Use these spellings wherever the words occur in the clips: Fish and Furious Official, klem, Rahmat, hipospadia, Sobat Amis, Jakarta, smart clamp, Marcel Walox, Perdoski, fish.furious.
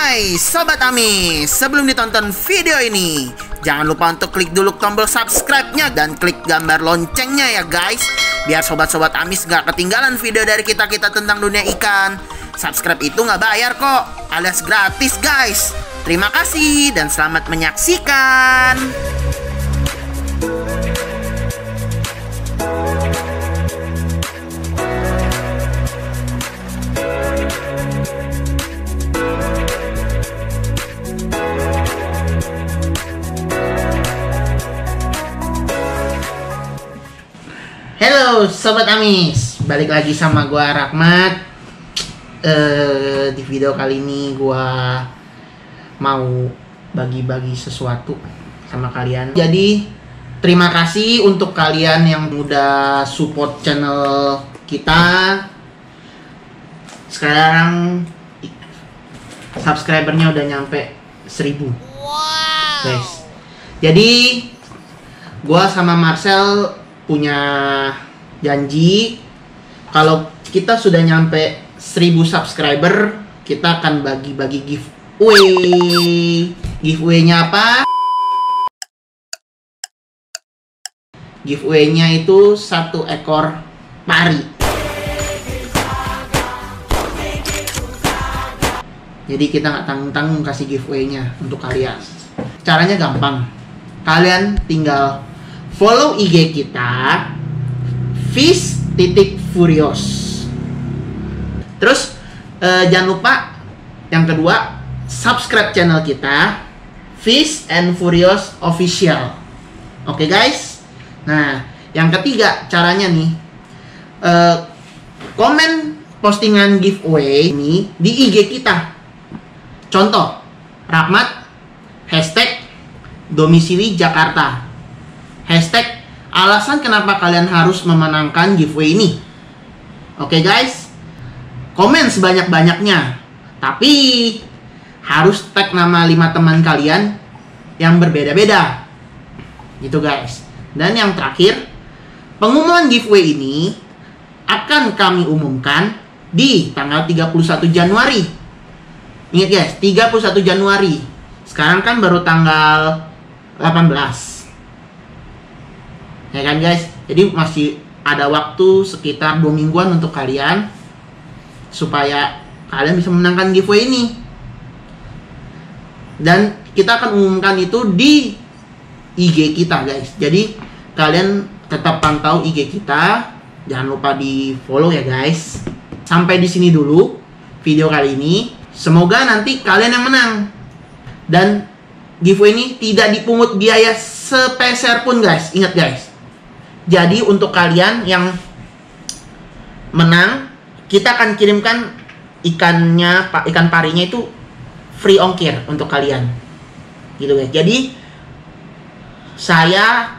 Hai Sobat Amis, sebelum ditonton video ini jangan lupa untuk klik dulu tombol subscribe-nya dan klik gambar loncengnya ya guys, biar sobat-sobat Amis gak ketinggalan video dari kita-kita tentang dunia ikan. Subscribe itu gak bayar kok, alias gratis guys. Terima kasih dan selamat menyaksikan. Halo Sobat Amis, balik lagi sama gua Rahmat. Di video kali ini gua mau bagi-bagi sesuatu sama kalian. Jadi terima kasih untuk kalian yang udah support channel kita. Sekarang subscribernya udah nyampe 1000. Wow. Guys. Jadi gua sama Marcel punya janji kalau kita sudah nyampe 1000 subscriber kita akan bagi-bagi giveaway. Giveaway-nya apa? Giveaway-nya itu 1 ekor pari. Jadi kita nggak tanggung-tanggung kasih giveaway-nya untuk kalian. Caranya gampang. Kalian tinggal follow IG kita Fish.furious. Terus jangan lupa yang kedua, subscribe channel kita Fish and Furious Official. Oke guys. Nah yang ketiga caranya nih, komen postingan giveaway ini di IG kita. Contoh Rahmat hashtag domisili Jakarta, hashtag alasan kenapa kalian harus memenangkan giveaway ini. Oke guys, komen sebanyak-banyaknya, tapi harus tag nama 5 teman kalian yang berbeda-beda gitu guys. Dan yang terakhir, pengumuman giveaway ini akan kami umumkan di tanggal 31 Januari. Ingat guys, 31 Januari. Sekarang kan baru tanggal 18, ya kan guys, jadi masih ada waktu sekitar 2 mingguan untuk kalian supaya kalian bisa menangkan giveaway ini. Dan kita akan umumkan itu di IG kita guys, jadi kalian tetap pantau IG kita, jangan lupa di follow ya guys. Sampai di sini dulu video kali ini, semoga nanti kalian yang menang dan giveaway ini tidak dipungut biaya sepeser pun guys. Ingat guys, jadi untuk kalian yang menang, kita akan kirimkan ikan parinya itu free ongkir untuk kalian. Gitu guys. Jadi saya,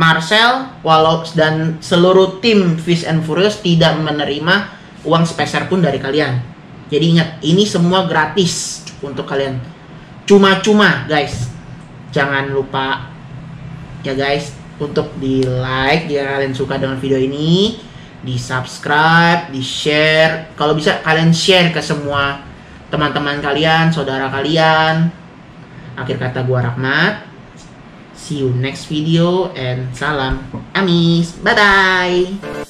Marcel Walox dan seluruh tim Fish and Furious tidak menerima uang sepeser pun dari kalian. Jadi ingat, ini semua gratis untuk kalian. Cuma-cuma guys. Jangan lupa ya guys untuk di like jika kalian suka dengan video ini, di subscribe, di share, kalau bisa kalian share ke semua teman-teman kalian, saudara kalian. Akhir kata gua Rahmat, see you next video and salam Amis, bye bye.